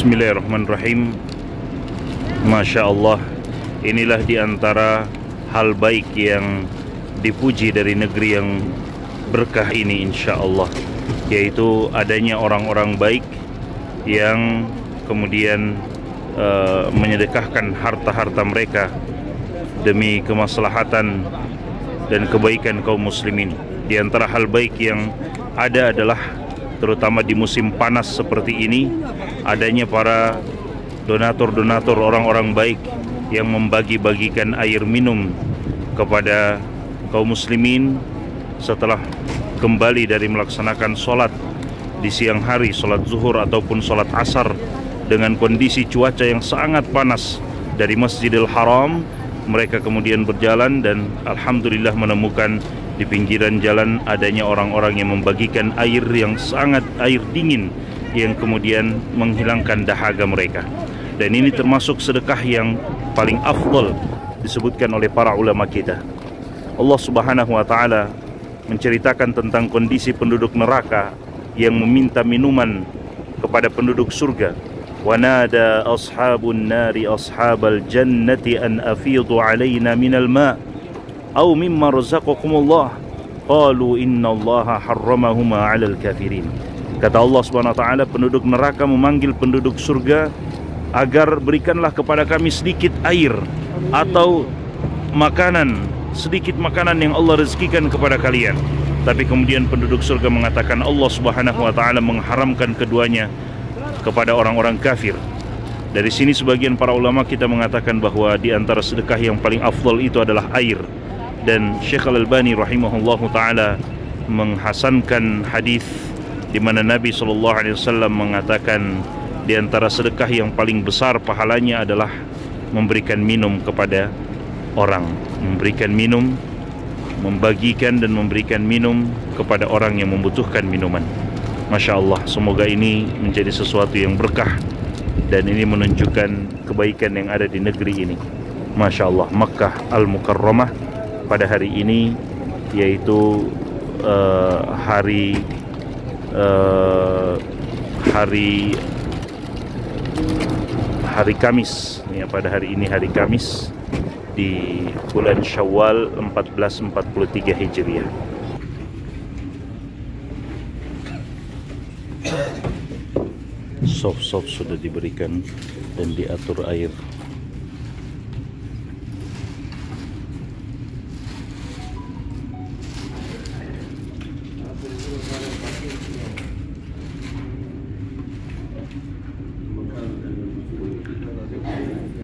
Bismillahirrahmanirrahim. Masya Allah, inilah diantara hal baik yang dipuji dari negeri yang berkah ini insya Allah, yaitu adanya orang-orang baik yang kemudian menyedekahkan harta-harta mereka demi kemaslahatan dan kebaikan kaum muslimin. Di antara hal baik yang ada adalah terutama di musim panas seperti ini, adanya para donatur-donatur, orang-orang baik yang membagi-bagikan air minum kepada kaum muslimin setelah kembali dari melaksanakan sholat di siang hari, sholat zuhur ataupun sholat asar, dengan kondisi cuaca yang sangat panas. Dari Masjidil Haram mereka kemudian berjalan dan Alhamdulillah menemukan di pinggiran jalan adanya orang-orang yang membagikan air yang sangat, air dingin yang kemudian menghilangkan dahaga mereka. Dan ini termasuk sedekah yang paling afdal disebutkan oleh para ulama kita. Allah Subhanahu wa ta'ala menceritakan tentang kondisi penduduk neraka yang meminta minuman kepada penduduk surga. وَنَادَى أَصْحَابُ النَّارِ أَصْحَابَ الْجَنَّةِ أَنْ أَفِيضُوا عَلَيْنَا مِنَ الْمَاءِ أو مما رزقكم الله قالوا إن الله حرمهما على الكافرين. Kata Allah Subhanahu wa ta'ala, penduduk neraka memanggil penduduk surga agar berikanlah kepada kami sedikit air atau makanan, sedikit makanan yang Allah rezekikan kepada kalian. Tapi kemudian penduduk surga mengatakan Allah Subhanahu wa ta'ala mengharamkan keduanya kepada orang-orang kafir. Dari sini sebagian para ulama kita mengatakan bahwa di antara sedekah yang paling afdal itu adalah air. Dan Syekh Al-Bani rahimahullahu ta'ala menghasankan hadis di mana Nabi SAW mengatakan di antara sedekah yang paling besar pahalanya adalah memberikan minum kepada orang, memberikan minum, membagikan dan memberikan minum kepada orang yang membutuhkan minuman. Masya Allah, semoga ini menjadi sesuatu yang berkah dan ini menunjukkan kebaikan yang ada di negeri ini. Masya Allah, Makkah Al Mukarramah pada hari ini, yaitu hari Kamis ya, pada hari ini hari Kamis di bulan Syawal 1443 Hijriah. Soft-soft sudah diberikan dan diatur air.